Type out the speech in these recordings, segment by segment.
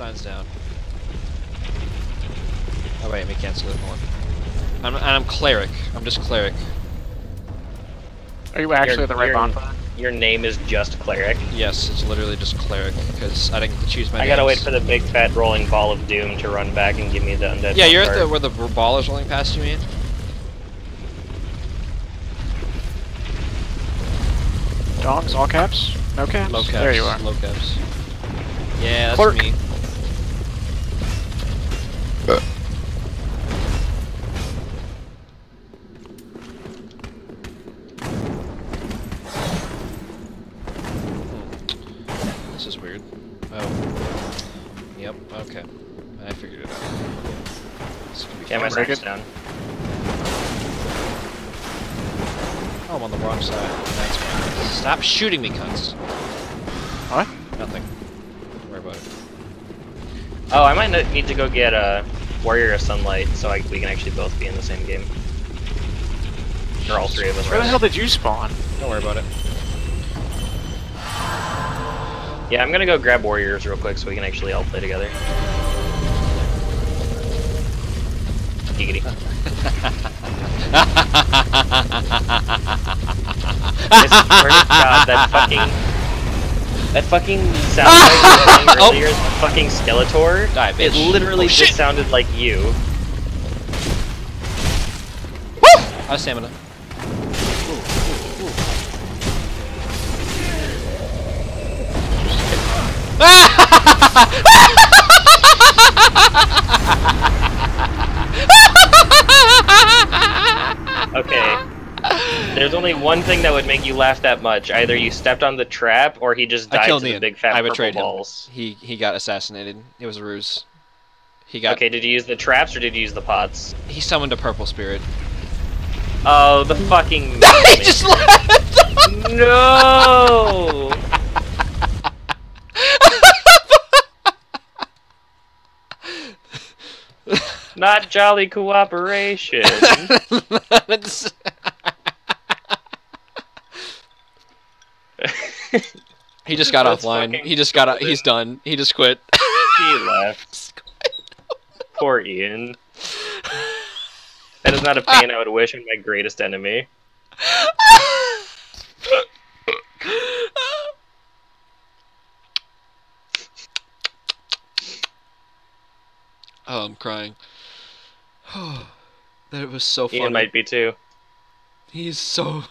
sign's down. Oh wait, let me cancel it. Hold on. I'm cleric. I'm just cleric. Are you actually at the right bonfire? Your name is just cleric. Yes, it's literally just cleric because I didn't choose my name. I gotta wait for the big fat rolling ball of doom to run back and give me the undead. Yeah, you're at the where the ball is rolling past you, man. Dogs, all caps? No caps? Low caps. There you are. Low caps. Yeah, that's clerk. Me. This is weird. Oh. Yep, okay. I figured it out. Yeah, my second's down. Oh, I'm on the wrong side. That's fine. Stop shooting me, cunts. What? Nothing. Don't worry about it. Oh, I might need to go get a Warrior of Sunlight so we can actually both be in the same game. Or all three of us. Where the hell did you spawn? Don't worry about it. Yeah, I'm gonna go grab Warriors real quick so we can actually all play together. Giggity. This God, that fucking sound like earlier is fucking Skeletor. Die, bitch. It literally just sounded like you. Woo! I have stamina. Okay, there's only one thing that would make you laugh that much. Either you stepped on the trap, or he just died to the big fat purple balls. He got assassinated. It was a ruse. He got. Okay, did you use the traps or did you use the pots? He summoned a purple spirit. Oh, the fucking. He just left. No. Not jolly cooperation. He just got offline. He just got out. He's done. He just quit. He left. Poor Ian. That is not a pain I would wish on my greatest enemy. Oh, I'm crying. That was so funny. Ian might be too. He's so.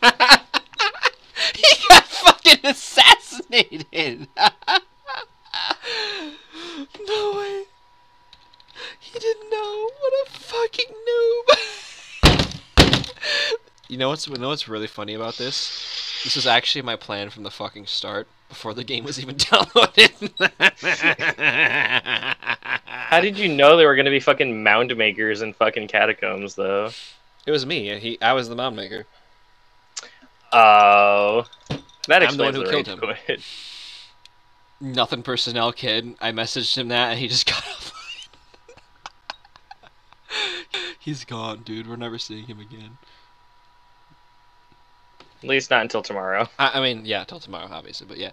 He got fucking assassinated. No way. He didn't know. What a fucking noob. You know what's really funny about this? This is actually my plan from the fucking start, before the game was even downloaded. How did you know they were gonna be fucking mound makers in fucking catacombs, though? It was me. I was the mound maker. Oh, that explains the rage quit. Nothing personnel, kid. I messaged him that, and he just got offline. He's gone, dude. We're never seeing him again. At least not until tomorrow. I mean, yeah, till tomorrow, obviously, but yeah.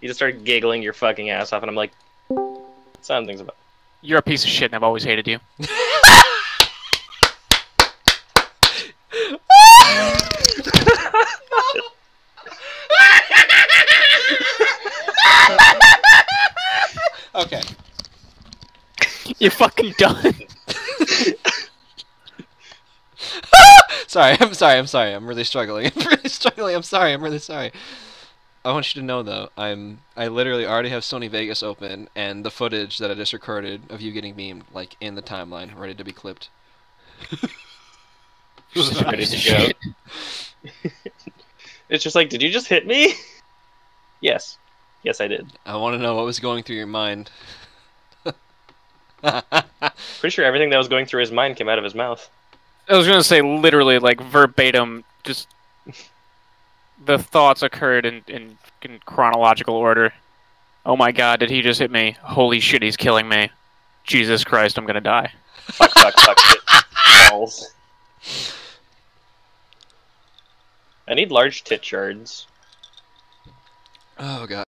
You just started giggling your fucking ass off, and I'm like, something's about. You're a piece of shit, and I've always hated you. Okay. You're fucking done. Sorry, I'm sorry. I'm really struggling. I'm really sorry. I want you to know, though, I literally already have Sony Vegas open, and the footage that I just recorded of you getting memed, like, in the timeline, ready to be clipped. Ready to go. It's just like, did you just hit me? Yes. Yes, I did. I want to know what was going through your mind. Pretty sure everything that was going through his mind came out of his mouth. I was going to say, literally, like, verbatim, just... The thoughts occurred in chronological order. Oh my god, did he just hit me? Holy shit, he's killing me. Jesus Christ, I'm gonna die. Fuck, fuck, fuck, shit. Balls. I need large tit shards. Oh god.